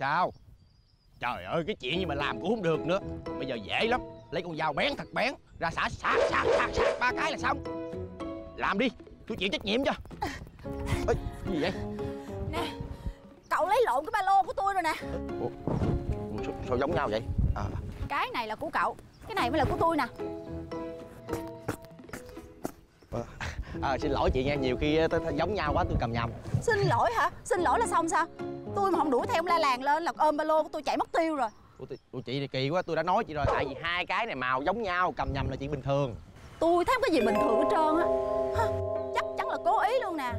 Sao? Trời ơi, cái chuyện gì mà làm cũng không được nữa. Bây giờ dễ lắm, lấy con dao bén thật bén ra xả xả 3 cái là xong. Làm đi, tôi chịu trách nhiệm cho. Ê, cái gì vậy? Nè, cậu lấy lộn cái ba lô của tôi rồi nè. Ủa, sao giống nhau vậy? À, cái này là của cậu, cái này mới là của tôi nè. Xin lỗi chị nha, nhiều khi giống nhau quá tôi cầm nhầm. Xin lỗi hả? Xin lỗi là xong sao? Tôi mà không đuổi theo ông la làng lên là ôm ba lô của tôi chạy mất tiêu rồi. Ủa chị thì kỳ quá, tôi đã nói chị rồi. Tại vì hai cái này màu giống nhau, cầm nhầm là chuyện bình thường. Tôi thấy cái gì bình thường hết trơn á. Chắc chắn là cố ý luôn nè.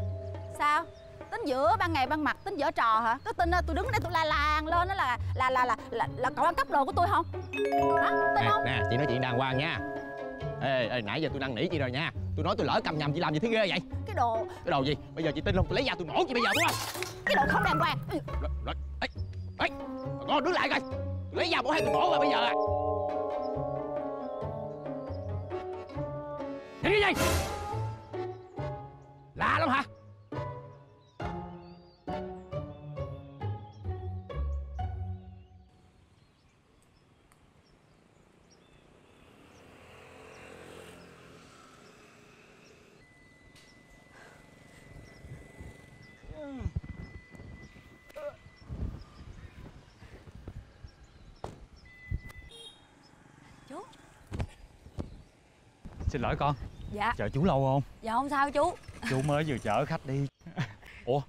Sao? Tính giữa ban ngày ban mặt tính giở trò hả? Cứ tin tôi đứng ở đây tôi la làng lên đó là cậu ăn cắp đồ của tôi không? Hả? Tin không? Nè, chị nói chuyện đàng hoàng nha. Ê, nãy giờ tôi năn nỉ chị rồi nha. Tôi nói tôi lỡ cầm nhầm, chị làm gì thế ghê vậy? Cái đồ gì? Bây giờ chị tin không? Tôi lấy dao tôi nổ chị bây giờ đúng không? Cái đồ không đàng hoàng. Rồi. Ê, con đứng lại coi. Tôi lấy dao bỏ hai tôi nổ rồi bây giờ. Cái gì? Lạ lắm hả? Chú. Xin lỗi con. Dạ. Chờ chú lâu không? Dạ không sao chú. Chú mới vừa chở khách đi. Ủa,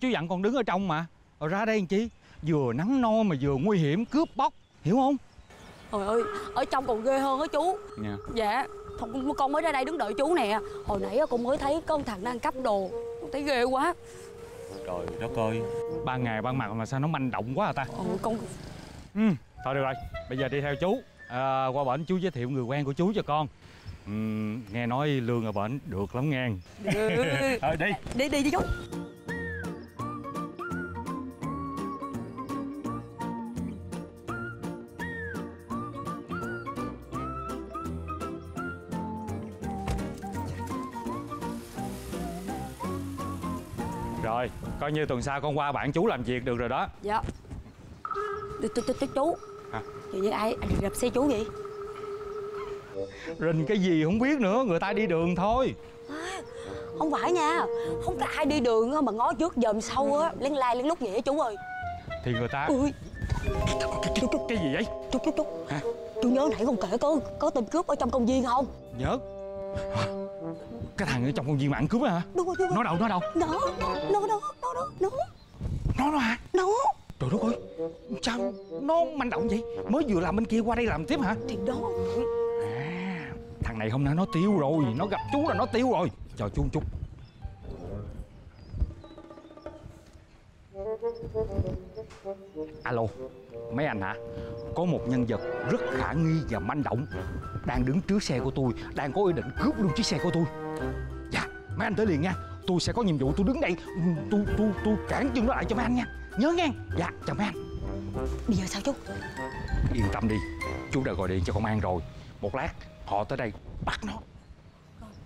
chú dặn con đứng ở trong mà. Rồi ra đây làm chi? Vừa nắng nôi mà vừa nguy hiểm cướp bóc, hiểu không? Trời ơi, ở trong còn ghê hơn á chú. Dạ. Dạ. Con mới ra đây đứng đợi chú nè. Hồi nãy con mới thấy con thằng đang cắp đồ. Con thấy ghê quá. Trời đất ơi, ban ngày ban mặt mà sao nó manh động quá à ta. Con... thôi được rồi, bây giờ đi theo chú. Qua bển chú giới thiệu người quen của chú cho con. Nghe nói lương ở bển được lắm nghe. Thôi đi với chú. Rồi, coi như tuần sau con qua bạn chú làm việc được rồi đó. Dạ. Chú. Hả? Chuyện với ai đập xe chú vậy? Rình cái gì không biết nữa, người ta đi đường thôi. À, không phải nha, không có ai đi đường mà ngó trước dòm sau á, lén lai lén lút vậy chú ơi. Thì người ta... Ui. Chú, cái gì vậy? Chú. Hả? Chú nhớ nãy con kể có tên cướp ở trong công viên không? Nhớ. Cái thằng ở trong công viên mà ăn cướp á hả? Đúng rồi. Nó đâu? Nó hả? Nó. Trời đất ơi, sao nó manh động vậy? Mới vừa làm bên kia qua đây làm tiếp hả? Thì đó. À, thằng này hôm nay nó tiêu rồi. Nó gặp chú là nó tiêu rồi. Chờ chú một chút. Alo, mấy anh hả? Có một nhân vật rất khả nghi và manh động đang đứng trước xe của tôi, đang có ý định cướp luôn chiếc xe của tôi. Dạ, mấy anh tới liền nha. Tôi sẽ có nhiệm vụ, tôi đứng đây, tôi cản chân nó lại cho mấy anh nha. Nhớ nghe. Dạ, chào mấy anh. Bây giờ sao chú? Yên tâm đi, chú đã gọi điện cho công an rồi. Một lát họ tới đây bắt nó.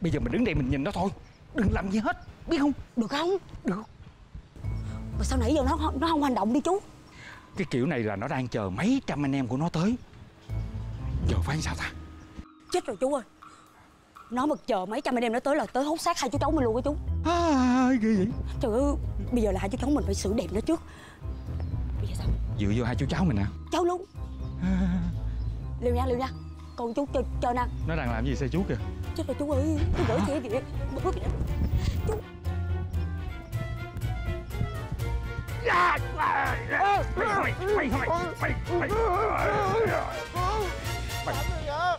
Bây giờ mình đứng đây mình nhìn nó thôi, đừng làm gì hết, biết không? Được không? Được. Mà sao nãy giờ nó không hành động đi chú? Cái kiểu này là nó đang chờ mấy trăm anh em của nó tới. Giờ phải làm sao ta? Chết rồi chú ơi. Nó mà chờ mấy trăm anh em nó tới là tới hốt xác hai chú cháu mình luôn á chú. Ghê vậy? Trời ơi, bây giờ là hai chú cháu mình phải xử đẹp nó trước. Bây giờ sao? Dựa vô hai chú cháu mình nè. Cháu luôn. Liều nha. Con chú chờ nè. Nó đang làm gì xe chú kìa? Chết rồi chú ơi, tôi gửi xe vậy. Chú.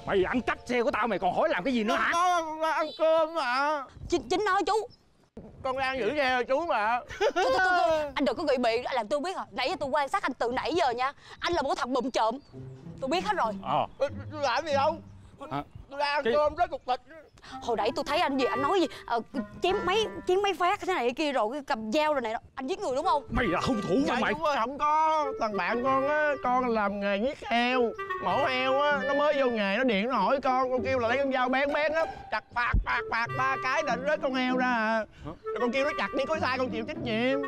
Mày ăn cắp xe của tao mày còn hỏi làm cái gì nữa hả? Con đang ăn cơm mà. Chính nói chú. Con đang giữ xe rồi chú mà. Anh đừng có nghĩ biện, làm tôi biết rồi. Nãy giờ tôi quan sát anh từ nãy giờ nha. Anh là một thằng bụm trộm. Tôi biết hết rồi. Tôi làm gì đâu. Tôi đang ăn cơm rất cục thịt. Hồi nãy tôi thấy anh gì, anh nói gì chém mấy phát thế này kia rồi, cầm dao rồi này. Anh giết người đúng không? Mày là hung thủ mà mày. Đúng rồi, không có. Thằng bạn con á, con làm nghề giết heo, mổ heo á, nó mới vô nghề nó điện nó hỏi con kêu là lấy con dao bén á, chặt phạt 3 cái định rớt con heo ra à. Rồi con kêu nó chặt đi, có sai con chịu trách nhiệm.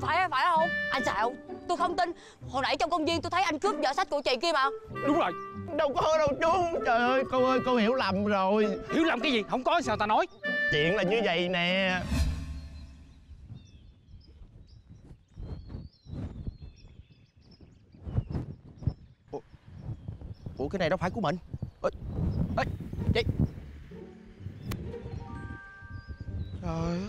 Phải không? Anh xạo. Tôi không tin. Hồi nãy trong công viên tôi thấy anh cướp vỏ sách của chị kia mà. Đúng rồi. Đâu có đâu chú. Trời ơi, cô hiểu lầm rồi. Hiểu lầm cái gì? Không có sao ta nói. Chuyện là như vậy nè. Ủa cái này đâu phải của mình. Ê, chị. Trời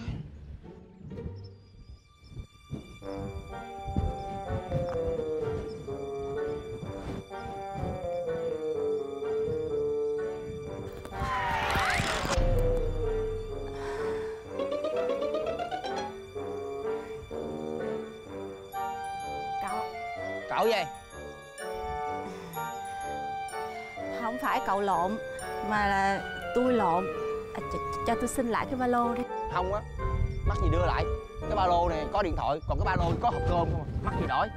cậu gì? Không phải cậu lộn mà là tôi lộn. Cho tôi xin lại cái ba lô đi. Không á, mắc gì đưa lại. Cái ba lô này có điện thoại, còn cái ba lô có hộp cơm không, mắc gì đổi.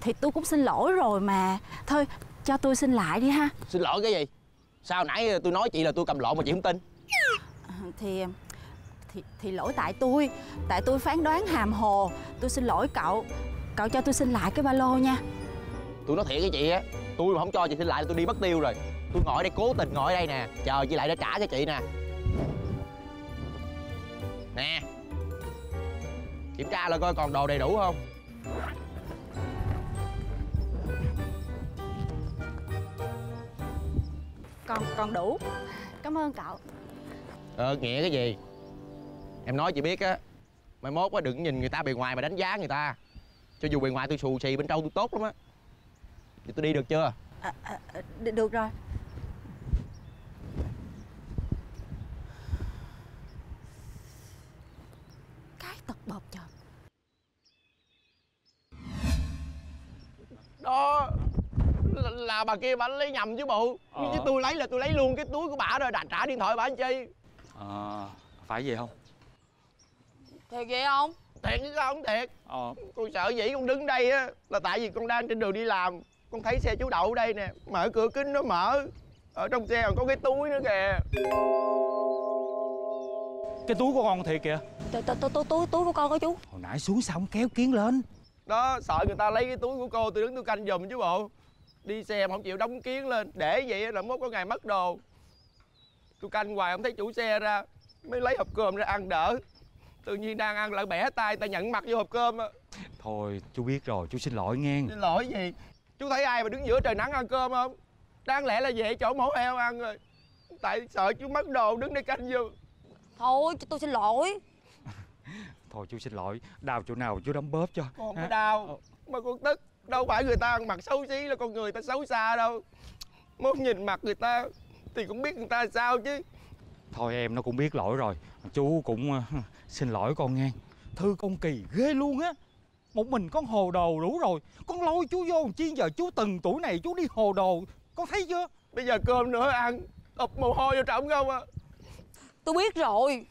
Thì tôi cũng xin lỗi rồi mà. Thôi cho tôi xin lại đi ha. Xin lỗi cái gì? Sao nãy tôi nói chị là tôi cầm lộn mà chị không tin. Thì lỗi tại tôi. Tại tôi phán đoán hàm hồ. Tôi xin lỗi cậu. Cậu cho tôi xin lại cái ba lô nha. Tôi nói thiệt với chị á, tôi mà không cho chị xin lại là tôi đi mất tiêu rồi. Tôi ngồi đây, cố tình ngồi ở đây nè, chờ chị lại để trả cho chị nè. Nè, kiểm tra lại coi còn đồ đầy đủ không. Còn đủ. Cảm ơn cậu. Nghĩa cái gì? Em nói chị biết á, mai mốt á đừng nhìn người ta bề ngoài mà đánh giá người ta. Cho dù bề ngoài tôi xù xì, bên trong tôi tốt lắm á. Vậy tôi đi được chưa? Được rồi. Cái tật bợp trời. Đó là bà kia, bà lấy nhầm chứ bộ. Chứ tôi lấy là tôi lấy luôn cái túi của bà rồi, trả điện thoại bà làm chi. Phải vậy không? Thiệt vậy không? Thiệt chứ sao không thiệt. Con sợ dĩ con đứng đây á là tại vì con đang trên đường đi làm. Con thấy xe chú đậu ở đây nè, mở cửa kính nó mở. Ở trong xe còn có cái túi nữa kìa. Cái túi của con thiệt kìa. Túi của con hả chú? Hồi nãy xuống xong kéo kiến lên. Đó, sợ người ta lấy cái túi của cô, tôi đứng tôi canh giùm chứ bộ. Đi xe mà không chịu đóng kiến lên, để vậy là mốt có ngày mất đồ. Tôi canh hoài không thấy chủ xe ra, mới lấy hộp cơm ra ăn đỡ. Tự nhiên đang ăn lại bẻ tay, ta nhận mặt vô hộp cơm á. Thôi, chú biết rồi, chú xin lỗi nghe. Xin lỗi gì? Chú thấy ai mà đứng giữa trời nắng ăn cơm không? Đáng lẽ là về chỗ mổ heo ăn rồi. Tại sợ chú mất đồ đứng đây canh vô. Thôi tôi xin lỗi. Thôi chú xin lỗi. Đau chỗ nào chú đóng bóp cho. Con có đau mà con tức. Đâu phải người ta ăn mặc xấu xí là con người ta xấu xa đâu. Mốt nhìn mặt người ta thì cũng biết người ta sao chứ. Thôi em nó cũng biết lỗi rồi. Chú cũng xin lỗi con nghe. Thư con kỳ ghê luôn á. Một mình con hồ đồ đủ rồi. Con lôi chú vô làm chi giờ, chú từng tuổi này chú đi hồ đồ. Con thấy chưa? Bây giờ cơm nữa ăn ụp mồ hôi vô trọng không à. Tôi biết rồi.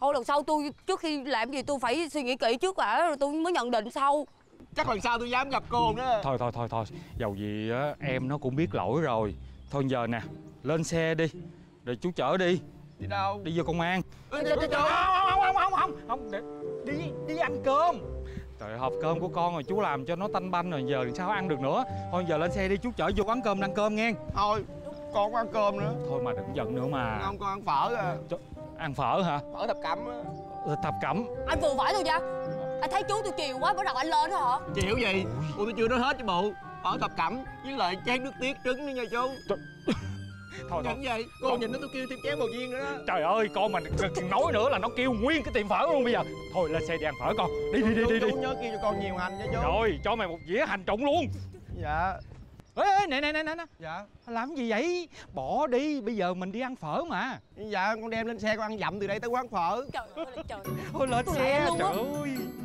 Thôi lần sau tôi trước khi làm gì tôi phải suy nghĩ kỹ trước đã rồi tôi mới nhận định sau. Chắc lần sau tôi dám gặp cô nữa. Thôi dầu gì á em nó cũng biết lỗi rồi. Thôi giờ nè, lên xe đi. Rồi chú chở đi. Đi đâu? Đi vô công an. Không, đi ăn cơm. Trời, hộp cơm của con rồi chú làm cho nó tanh banh rồi, giờ sao ăn được nữa. Thôi giờ lên xe đi, chú chở vô quán cơm ăn cơm nghe. Thôi con có ăn cơm nữa. Thôi mà đừng giận nữa mà. Không, con ăn phở à. Ăn phở hả? Phở thập cẩm á. Thập cẩm. Anh vừa phải thôi vậy. Anh thấy chú tôi chiều quá, bắt đầu anh lên đó hả? Chiều gì? Ủa, tôi chưa nói hết chứ bộ. Phở thập cẩm với lại chén nước tiết trứng nữa nha chú. Thôi nhận vậy, con nhìn nó tôi kêu thêm chén bầu viên nữa đó. Trời ơi, con mà nói nữa là nó kêu nguyên cái tiệm phở luôn bây giờ. Thôi lên xe đi ăn phở con. Đi. Chú nhớ kêu cho con nhiều hành nha chú. Rồi, cho mày một dĩa hành trụng luôn. Dạ. Ê, nè. Dạ. Làm gì vậy? Bỏ đi, bây giờ mình đi ăn phở mà. Dạ, con đem lên xe con ăn dặm từ đây tới quán phở. Trời ơi, trời. Thôi lên xe, trời ơi.